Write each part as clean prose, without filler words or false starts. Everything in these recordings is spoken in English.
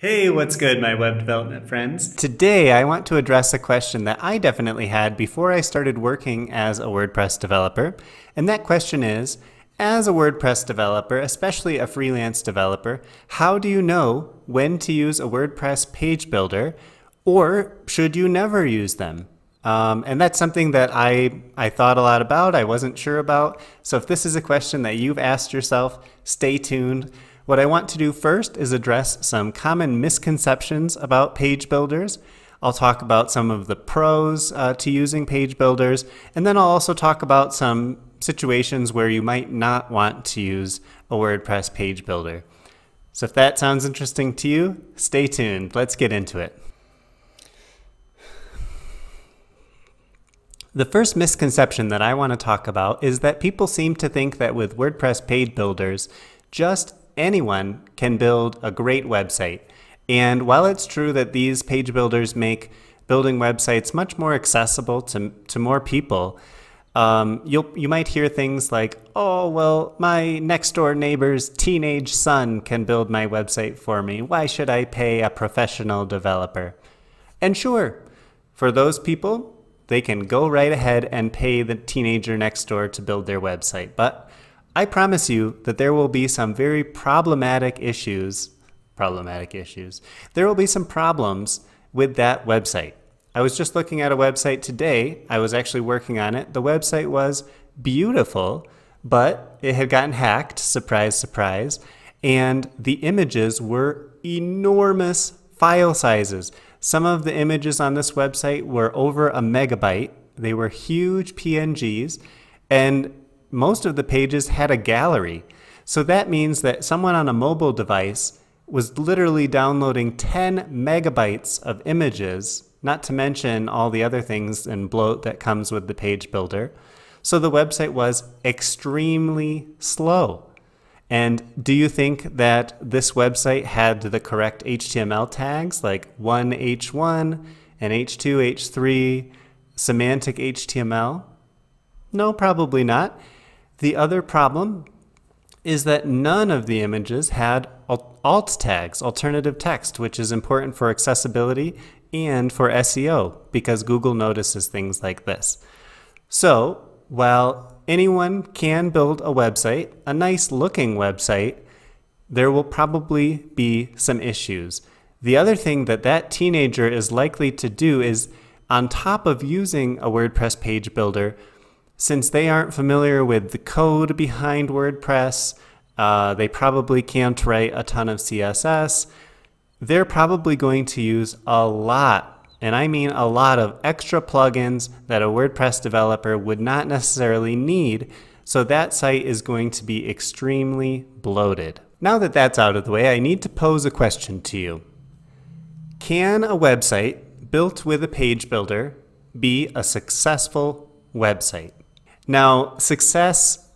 Hey, what's good, my web development friends? Today, I want to address a question that I definitely had before I started working as a WordPress developer. And that question is, as a WordPress developer, especially a freelance developer, how do you know when to use a WordPress page builder, or should you never use them? And that's something that I thought a lot about, I wasn't sure about. So if this is a question that you've asked yourself, stay tuned. What I want to do first is address some common misconceptions about page builders. I'll talk about some of the pros to using page builders, and then I'll also talk about some situations where you might not want to use a WordPress page builder. So if that sounds interesting to you, stay tuned. Let's get into it. The first misconception that I want to talk about is that people seem to think that with WordPress page builders, just anyone can build a great website. And while it's true that these page builders make building websites much more accessible to more people, you might hear things like, oh, well, my next door neighbor's teenage son can build my website for me. Why should I pay a professional developer? And sure, for those people, they can go right ahead and pay the teenager next door to build their website. But I promise you that there will be some very problematic issues. There will be some problems with that website. I was just looking at a website today. I was actually working on it. The website was beautiful, but it had gotten hacked, surprise, surprise. And the images were enormous file sizes. Some of the images on this website were over a megabyte. They were huge PNGs, and most of the pages had a gallery. So that means that someone on a mobile device was literally downloading 10 megabytes of images, not to mention all the other things and bloat that comes with the page builder. So the website was extremely slow. And do you think that this website had the correct HTML tags like 1H1 and H2, H3, semantic HTML? No, probably not. The other problem is that none of the images had alt tags, alternative text, which is important for accessibility and for SEO because Google notices things like this. So while anyone can build a website, a nice looking website, there will probably be some issues. The other thing that that teenager is likely to do is, on top of using a WordPress page builder, since they aren't familiar with the code behind WordPress, they probably can't write a ton of CSS. They're probably going to use a lot, and I mean a lot, of extra plugins that a WordPress developer would not necessarily need, so that site is going to be extremely bloated. Now that that's out of the way, I need to pose a question to you. Can a website built with a page builder be a successful website? Now, a successful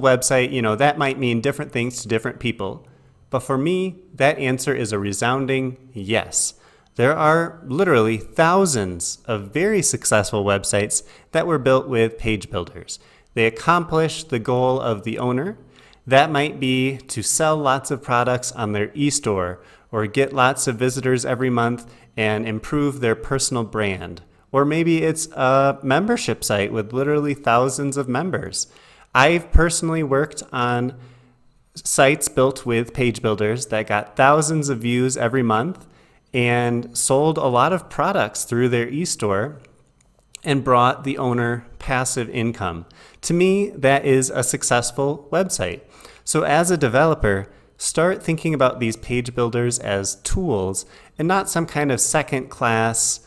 website, you know, that might mean different things to different people. But for me, that answer is a resounding yes. There are literally thousands of very successful websites that were built with page builders. They accomplish the goal of the owner. That might be to sell lots of products on their e-store, or get lots of visitors every month and improve their personal brand. Or maybe it's a membership site with literally thousands of members. I've personally worked on sites built with page builders that got thousands of views every month and sold a lot of products through their e-store and brought the owner passive income. To me, that is a successful website. So as a developer, start thinking about these page builders as tools and not some kind of second-class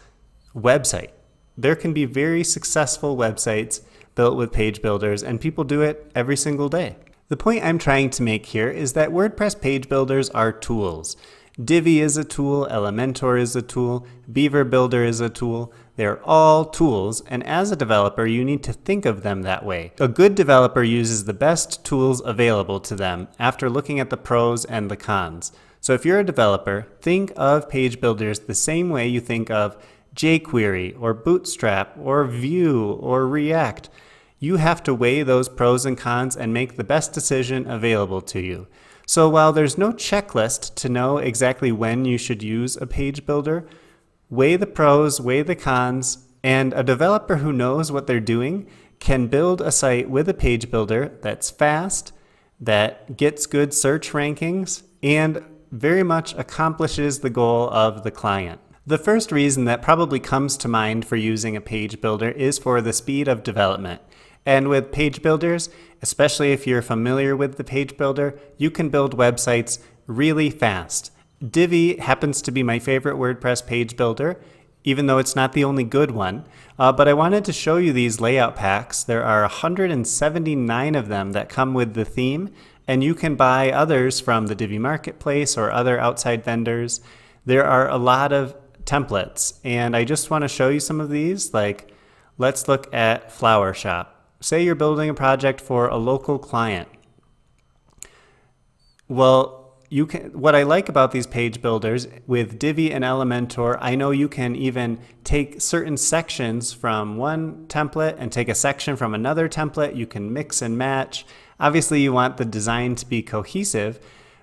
website. There can be very successful websites built with page builders, and people do it every single day. The point I'm trying to make here is that WordPress page builders are tools. Divi is a tool, Elementor is a tool, Beaver Builder is a tool. They're all tools, and as a developer, you need to think of them that way. A good developer uses the best tools available to them after looking at the pros and the cons. So if you're a developer, think of page builders the same way you think of jQuery or Bootstrap or Vue or React. You have to weigh those pros and cons and make the best decision available to you. So while there's no checklist to know exactly when you should use a page builder, weigh the pros, weigh the cons, and a developer who knows what they're doing can build a site with a page builder that's fast, that gets good search rankings, and very much accomplishes the goal of the client. The first reason that probably comes to mind for using a page builder is for the speed of development. And with page builders, especially if you're familiar with the page builder, you can build websites really fast. Divi happens to be my favorite WordPress page builder, even though it's not the only good one. But I wanted to show you these layout packs. There are 179 of them that come with the theme, and you can buy others from the Divi marketplace or other outside vendors. There are a lot of templates, and I just want to show you some of these. Like, let's look at Flower Shop. Say you're building a project for a local client. Well, you can, what I like about these page builders with Divi and Elementor, I know you can even take certain sections from one template and take a section from another template. You can mix and match. Obviously, you want the design to be cohesive,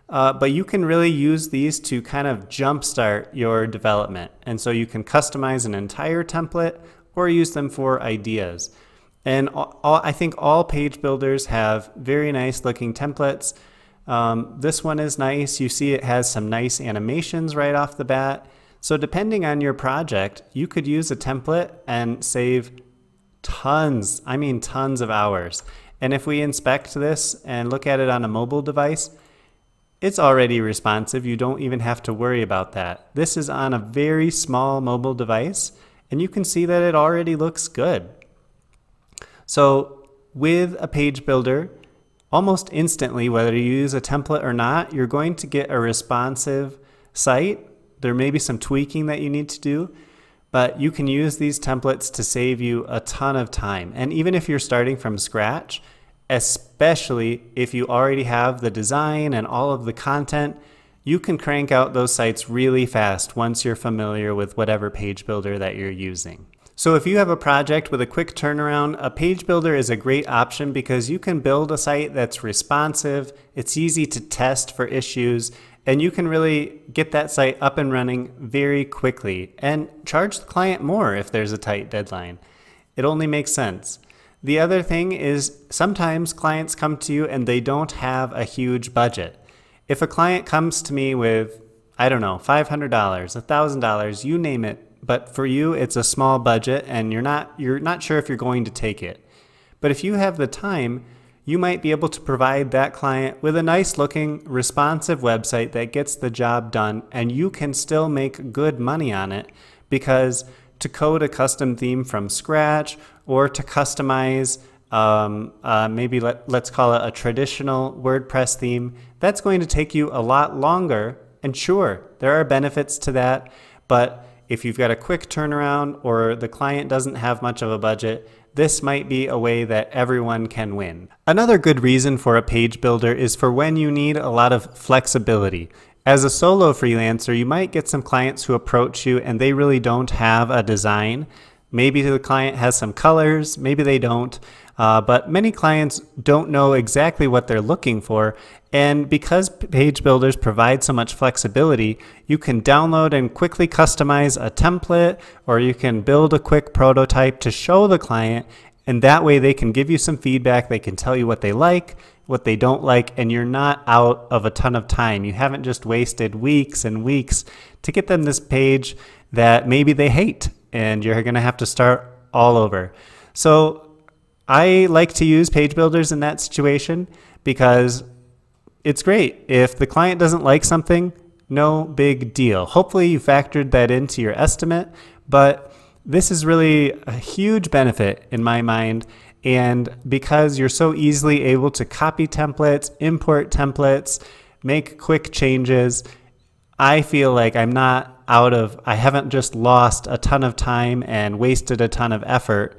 but you can really use these to kind of jumpstart your development. And so you can customize an entire template or use them for ideas. And I think all page builders have very nice looking templates. This one is nice. You see it has some nice animations right off the bat. So depending on your project, you could use a template and save tons, I mean tons of hours. And if we inspect this and look at it on a mobile device, it's already responsive. You don't even have to worry about that. This is on a very small mobile device, and you can see that it already looks good. So with a page builder, almost instantly, whether you use a template or not, you're going to get a responsive site. There may be some tweaking that you need to do, but you can use these templates to save you a ton of time. And even if you're starting from scratch, especially if you already have the design and all of the content, you can crank out those sites really fast once you're familiar with whatever page builder that you're using. So if you have a project with a quick turnaround, a page builder is a great option because you can build a site that's responsive, it's easy to test for issues, and you can really get that site up and running very quickly and charge the client more if there's a tight deadline. It only makes sense. The other thing is sometimes clients come to you and they don't have a huge budget. If a client comes to me with, I don't know, $500, $1,000, you name it, but for you, it's a small budget and you're not sure if you're going to take it. But if you have the time, you might be able to provide that client with a nice looking, responsive website that gets the job done, and you can still make good money on it, because to code a custom theme from scratch or to customize maybe let's call it a traditional WordPress theme, that's going to take you a lot longer. And sure, there are benefits to that, but if you've got a quick turnaround or the client doesn't have much of a budget, this might be a way that everyone can win. Another good reason for a page builder is for when you need a lot of flexibility. As a solo freelancer, you might get some clients who approach you and they really don't have a design. Maybe the client has some colors, maybe they don't, but many clients don't know exactly what they're looking for. And because page builders provide so much flexibility, you can download and quickly customize a template, or you can build a quick prototype to show the client, and that way they can give you some feedback, they can tell you what they like, what they don't like, and you're not out of a ton of time. You haven't just wasted weeks and weeks to get them this page that maybe they hate, and you're going to have to start all over. So I like to use page builders in that situation because it's great. If the client doesn't like something, no big deal. Hopefully you factored that into your estimate, but this is really a huge benefit in my mind. And because you're so easily able to copy templates, import templates, make quick changes, I feel like I haven't just lost a ton of time and wasted a ton of effort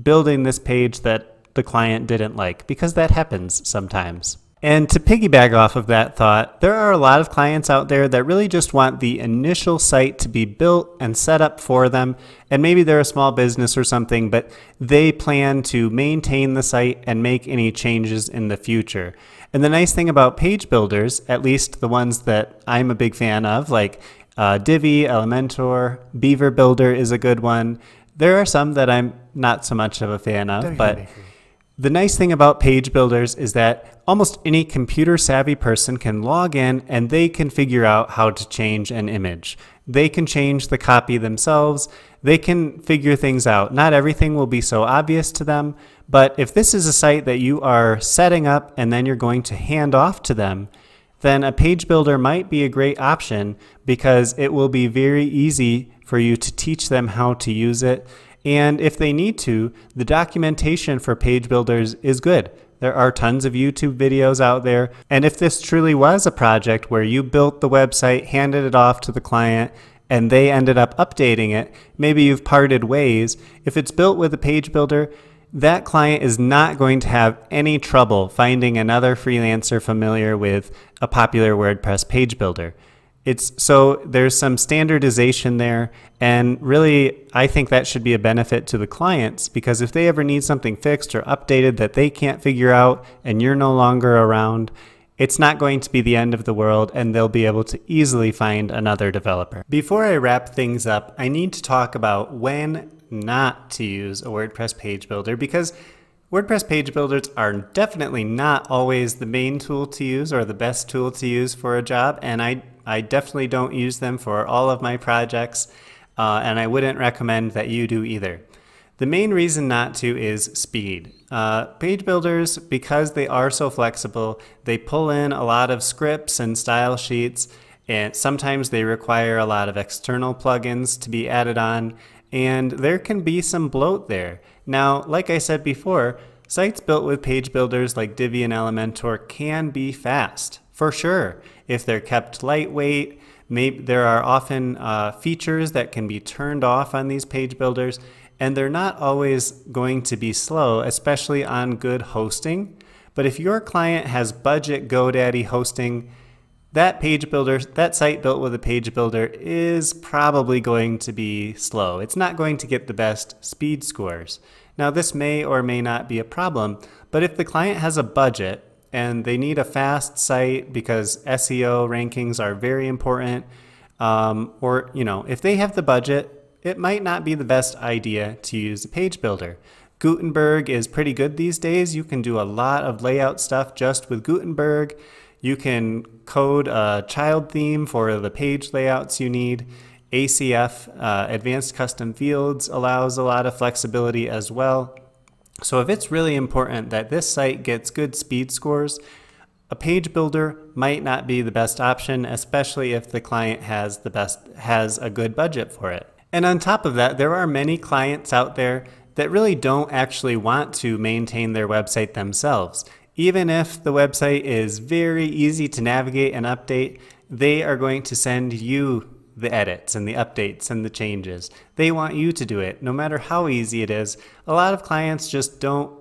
building this page that the client didn't like, because that happens sometimes. And to piggyback off of that thought, there are a lot of clients out there that really just want the initial site to be built and set up for them, and maybe they're a small business or something, but they plan to maintain the site and make any changes in the future. And the nice thing about page builders, at least the ones that I'm a big fan of, like Divi, Elementor, Beaver Builder is a good one. There are some that I'm not so much of a fan of, but the nice thing about page builders is that almost any computer savvy person can log in and they can figure out how to change an image. They can change the copy themselves. They can figure things out. Not everything will be so obvious to them, but if this is a site that you are setting up and then you're going to hand off to them, then a page builder might be a great option because it will be very easy for you to teach them how to use it. And if they need to, the documentation for page builders is good. There are tons of YouTube videos out there. And if this truly was a project where you built the website, handed it off to the client, and they ended up updating it, maybe you've parted ways. If it's built with a page builder, that client is not going to have any trouble finding another freelancer familiar with a popular WordPress page builder. So there's some standardization there, and really I think that should be a benefit to the clients, because if they ever need something fixed or updated that they can't figure out and you're no longer around, it's not going to be the end of the world and they'll be able to easily find another developer. Before I wrap things up, I need to talk about when not to use a WordPress page builder, because WordPress page builders are definitely not always the main tool to use or the best tool to use for a job, and I definitely don't use them for all of my projects, and I wouldn't recommend that you do either. The main reason not to is speed. Page builders, because they are so flexible, they pull in a lot of scripts and style sheets, and sometimes they require a lot of external plugins to be added on, and there can be some bloat there. Now, like I said before, sites built with page builders like Divi and Elementor can be fast, for sure. If they're kept lightweight, maybe there are often features that can be turned off on these page builders, and they're not always going to be slow, especially on good hosting. But if your client has budget GoDaddy hosting, that site built with a page builder is probably going to be slow. It's not going to get the best speed scores. Now, this may or may not be a problem, but if the client has a budget and they need a fast site because SEO rankings are very important, or if they have the budget, it might not be the best idea to use a page builder. Gutenberg is pretty good these days. You can do a lot of layout stuff just with Gutenberg. You can code a child theme for the page layouts you need. ACF, Advanced Custom Fields, allows a lot of flexibility as well. So if it's really important that this site gets good speed scores, a page builder might not be the best option, especially if the client has a good budget for it. And on top of that, there are many clients out there that really don't actually want to maintain their website themselves. Even if the website is very easy to navigate and update, they are going to send you the edits and the updates and the changes. They want you to do it, no matter how easy it is. A lot of clients just don't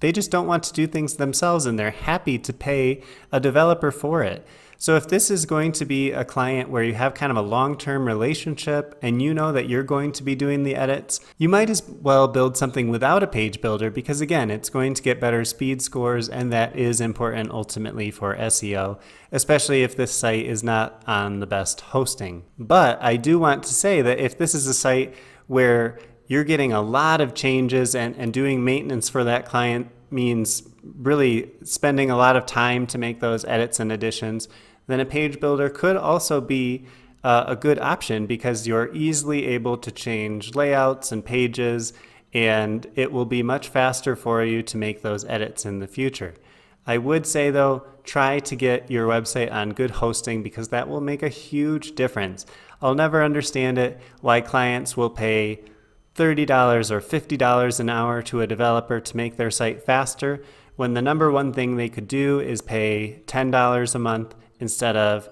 want to do things themselves, and they're happy to pay a developer for it. So if this is going to be a client where you have kind of a long-term relationship and you know that you're going to be doing the edits, you might as well build something without a page builder, because again, it's going to get better speed scores, and that is important ultimately for SEO, especially if this site is not on the best hosting. But I do want to say that if this is a site where you're getting a lot of changes and doing maintenance for that client means really spending a lot of time to make those edits and additions, then a page builder could also be a good option, because you're easily able to change layouts and pages, and it will be much faster for you to make those edits in the future. I would say though, try to get your website on good hosting, because that will make a huge difference. I'll never understand it why clients will pay $30 or $50 an hour to a developer to make their site faster, when the number one thing they could do is pay $10 a month instead of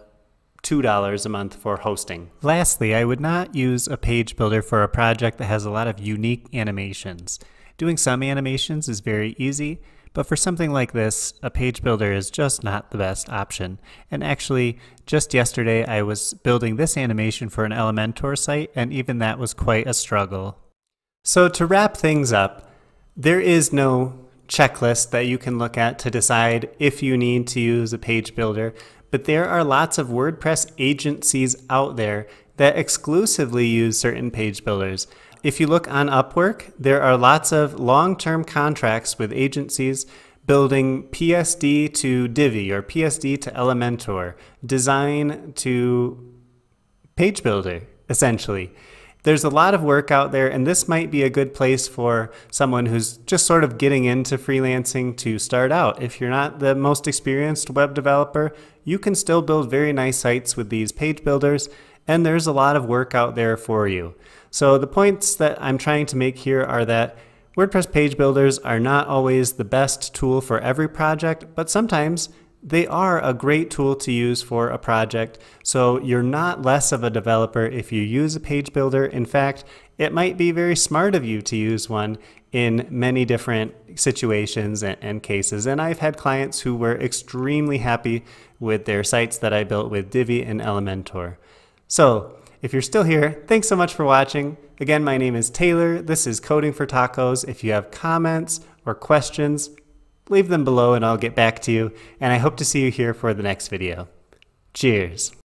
$2 a month for hosting. Lastly, I would not use a page builder for a project that has a lot of unique animations. Doing some animations is very easy, But for something like this, a page builder is just not the best option. And actually, just yesterday I was building this animation for an Elementor site, and even that was quite a struggle. So to wrap things up, there is no checklist that you can look at to decide if you need to use a page builder, but there are lots of WordPress agencies out there that exclusively use certain page builders. If you look on Upwork, there are lots of long-term contracts with agencies building PSD to Divi or PSD to Elementor, design to page builder, essentially. There's a lot of work out there, and this might be a good place for someone who's just sort of getting into freelancing to start out. If you're not the most experienced web developer, you can still build very nice sites with these page builders, and there's a lot of work out there for you. So the points that I'm trying to make here are that WordPress page builders are not always the best tool for every project, but sometimes they are a great tool to use for a project. So you're not less of a developer if you use a page builder. In fact, it might be very smart of you to use one in many different situations and cases. And I've had clients who were extremely happy with their sites that I built with Divi and Elementor. So if you're still here, thanks so much for watching. Again, my name is Taylor. This is Coding for Tacos. If you have comments or questions, leave them below and I'll get back to you, and I hope to see you here for the next video. Cheers!